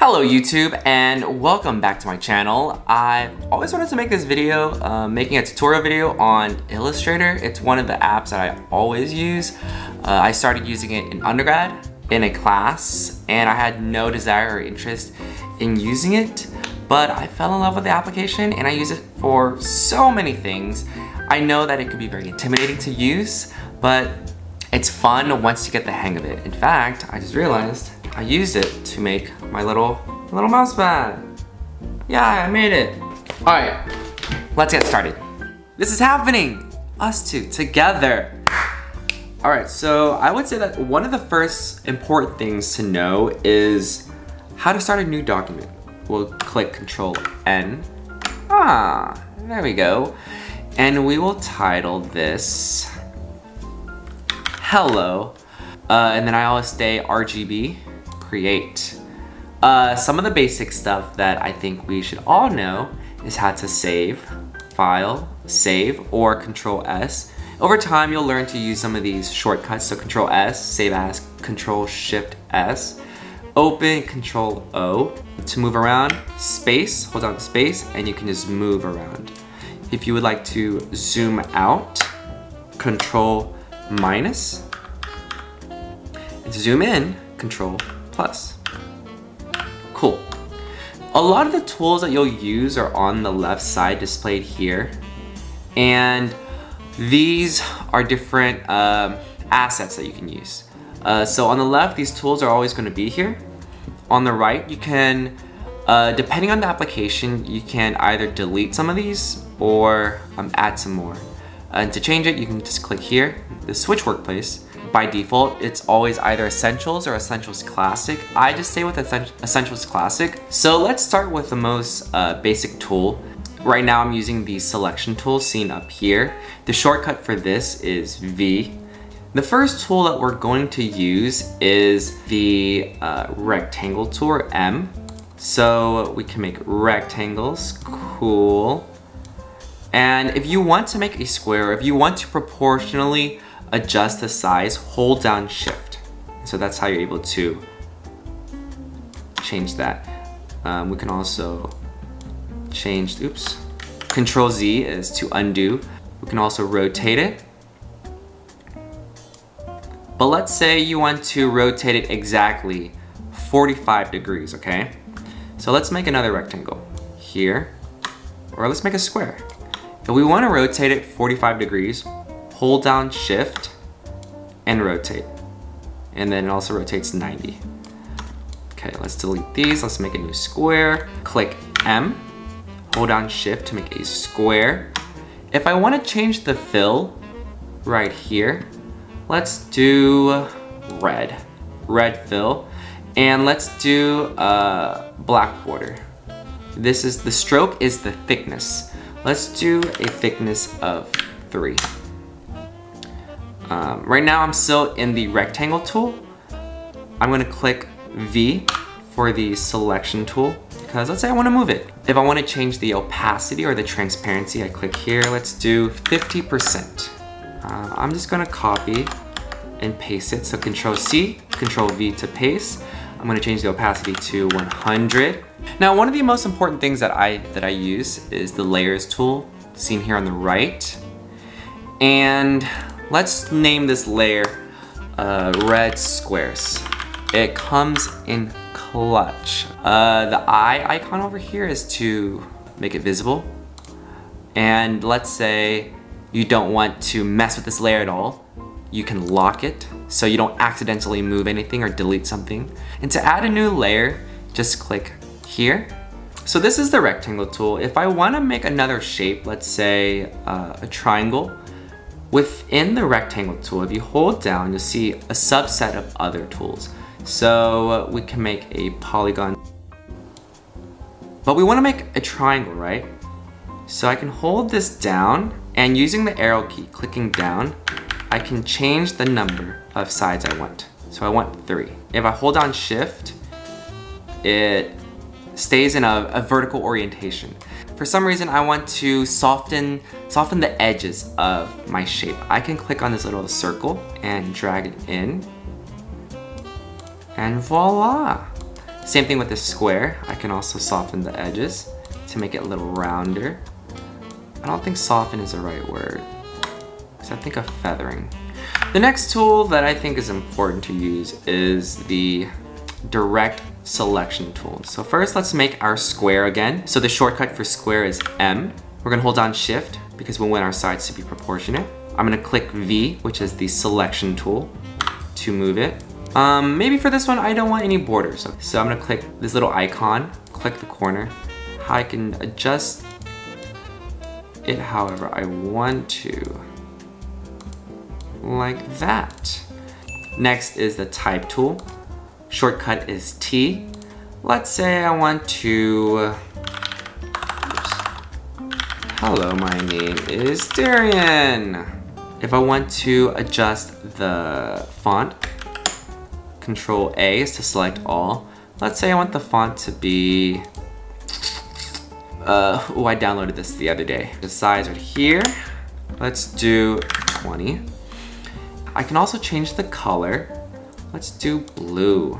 Hello YouTube and welcome back to my channel. I've always wanted to make this video, making a tutorial video on Illustrator. It's one of the apps that I always use. I started using it in undergrad in a class and I had no desire or interest in using it, but I fell in love with the application and I use it for so many things. I know that it can be very intimidating to use, but it's fun once you get the hang of it. In fact, I just realized I used it to make my little mouse pad. Yeah, I made it. All right, let's get started. This is happening, us two together. All right, so I would say that one of the first important things to know is how to start a new document. We'll click Control N. Ah, there we go. And we will title this Hello. And then I always say RGB. Create. Some of the basic stuff that I think we should all know is how to save, file, save, or Control S. Over time, you'll learn to use some of these shortcuts. So Control S, save as, Control Shift S, open, Control O to move around, space, hold down space, and you can just move around. If you would like to zoom out, Control minus, and to zoom in, Control plus. Cool. A lot of the tools that you'll use are on the left side displayed here. And these are different assets that you can use. So on the left, these tools are always going to be here. On the right, you can, depending on the application, you can either delete some of these or add some more. And to change it, you can just click here, the switch workplace. By default, it's always either Essentials or Essentials Classic. I just stay with Essentials Classic. So let's start with the most basic tool. Right now I'm using the selection tool seen up here. The shortcut for this is V. The first tool that we're going to use is the rectangle tool, or M. So we can make rectangles, cool. And if you want to make a square, if you want to proportionally adjust the size, hold down Shift. So that's how you're able to change that. We can also change, oops. Control Z is to undo. We can also rotate it. But let's say you want to rotate it exactly 45 degrees, okay? So let's make another rectangle here, or let's make a square. If we want to rotate it 45 degrees, hold down Shift and rotate. And then it also rotates 90. Okay, let's delete these. Let's make a new square. Click M, hold down Shift to make a square. If I want to change the fill right here, let's do red fill. And let's do black border. This is, the stroke is the thickness. Let's do a thickness of 3. Right now I'm still in the rectangle tool. I'm gonna click V for the selection tool because let's say I wanna move it. If I wanna change the opacity or the transparency, I click here, let's do 50%. I'm just gonna copy and paste it. So Control C, Control V to paste. I'm gonna change the opacity to 100. Now, one of the most important things that I use is the layers tool seen here on the right. And let's name this layer red squares. It comes in clutch. The eye icon over here is to make it visible. And let's say you don't want to mess with this layer at all. You can lock it so you don't accidentally move anything or delete something. And to add a new layer, just click here. So this is the rectangle tool. If I want to make another shape, let's say a triangle, within the rectangle tool, if you hold down, you'll see a subset of other tools. So we can make a polygon. But we want to make a triangle, right? So I can hold this down and using the arrow key, clicking down, I can change the number of sides I want. So I want 3. If I hold down Shift, it stays in a vertical orientation. For some reason, I want to soften the edges of my shape. I can click on this little circle and drag it in. And voila! Same thing with this square. I can also soften the edges to make it a little rounder. I don't think soften is the right word, because I think of feathering. The next tool that I think is important to use is the direct selection tool. So first, let's make our square again. So the shortcut for square is M. We're gonna hold down Shift because we want our sides to be proportionate. I'm gonna click V, which is the selection tool, to move it. Maybe for this one, I don't want any borders. So I'm gonna click this little icon, click the corner. I can adjust it however I want to, like that. Next is the type tool. Shortcut is T. Let's say I want to, hello, my name is Darrion. If I want to adjust the font, Control A is to select all. Let's say I want the font to be, oh, I downloaded this the other day. The size right here, let's do 20. I can also change the color. Let's do blue.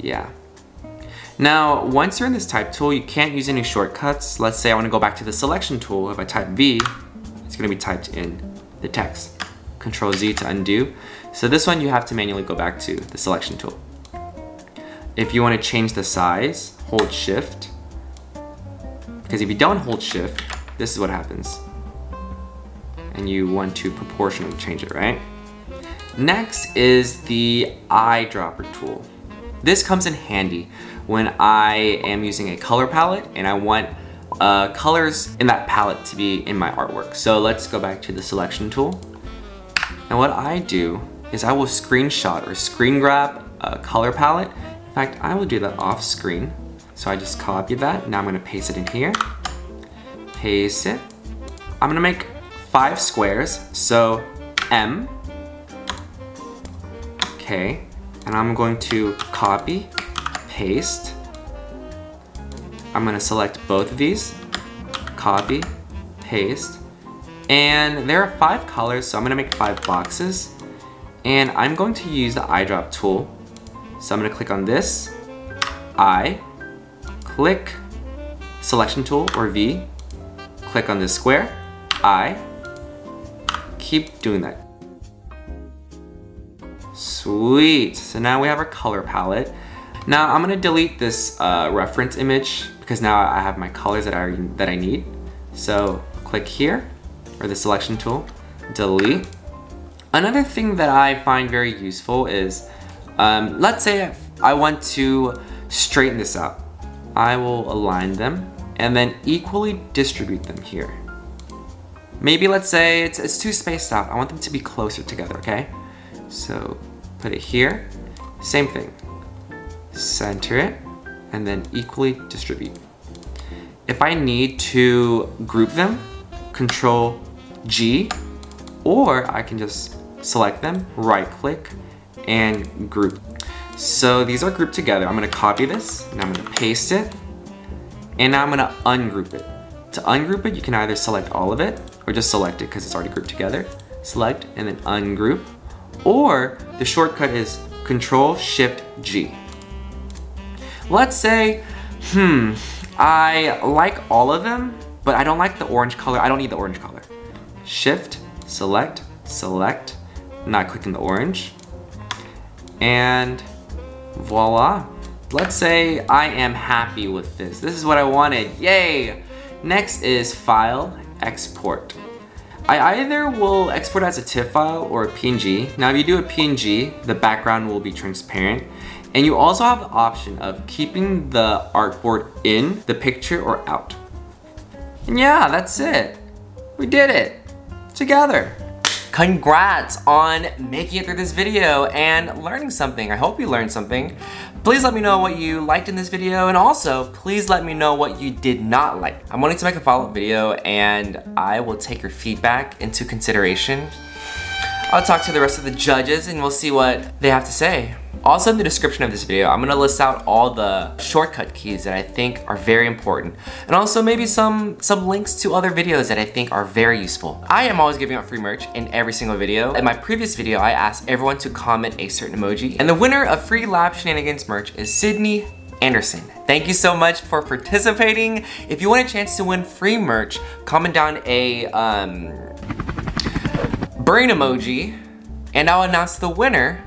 Yeah. Now, once you're in this type tool, you can't use any shortcuts. Let's say I want to go back to the selection tool. If I type V, it's going to be typed in the text. Control Z to undo. So this one you have to manually go back to the selection tool. If you want to change the size, hold Shift. Because if you don't hold Shift, this is what happens. And you want to proportionally change it, right? Next is the eyedropper tool. This comes in handy when I am using a color palette and I want colors in that palette to be in my artwork. So let's go back to the selection tool. And what I do is I will screenshot or screen grab a color palette. In fact, I will do that off screen. So I just copy that. Now I'm gonna paste it in here. Paste it. I'm gonna make 5 squares. So M. Okay, and I'm going to copy, paste. I'm gonna select both of these, copy, paste. And there are 5 colors, so I'm gonna make 5 boxes. And I'm going to use the eyedrop tool. So I'm gonna click on this, I, click selection tool or V, click on this square, I, keep doing that. Sweet, so now we have our color palette. Now I'm gonna delete this reference image because now I have my colors that I need. So click here, or the selection tool, delete. Another thing that I find very useful is, let's say I want to straighten this out. I will align them and then equally distribute them here. Maybe let's say it's too spaced out. I want them to be closer together, okay? So put it here, same thing. Center it and then equally distribute. If I need to group them, Control G, or I can just select them, right click and group. So these are grouped together. I'm gonna copy this and I'm gonna paste it and now I'm gonna ungroup it. To ungroup it, you can either select all of it or just select it because it's already grouped together. Select and then ungroup. Or the shortcut is Control-Shift-G. Let's say, I like all of them, but I don't like the orange color. I don't need the orange color. Shift, select, select, not clicking the orange. And voila. Let's say I am happy with this. This is what I wanted, yay. Next is File, Export. I either will export as a TIFF file or a PNG. Now if you do a PNG, the background will be transparent. And you also have the option of keeping the artboard in the picture or out. And yeah, that's it. We did it together. Congrats on making it through this video and learning something. I hope you learned something. Please let me know what you liked in this video and also please let me know what you did not like. I'm wanting to make a follow-up video and I will take your feedback into consideration. I'll talk to the rest of the judges and we'll see what they have to say. Also in the description of this video, I'm gonna list out all the shortcut keys that I think are very important. And also maybe some links to other videos that I think are very useful. I am always giving out free merch in every single video. In my previous video, I asked everyone to comment a certain emoji. And the winner of free Lab Shenanigans merch is Sydney Anderson. Thank you so much for participating. If you want a chance to win free merch, comment down a brain emoji and I'll announce the winner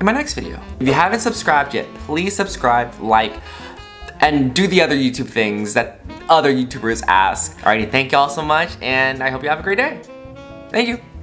in my next video. If you haven't subscribed yet, please subscribe, like, and do the other YouTube things that other YouTubers ask. Alrighty, thank y'all so much and I hope you have a great day. Thank you.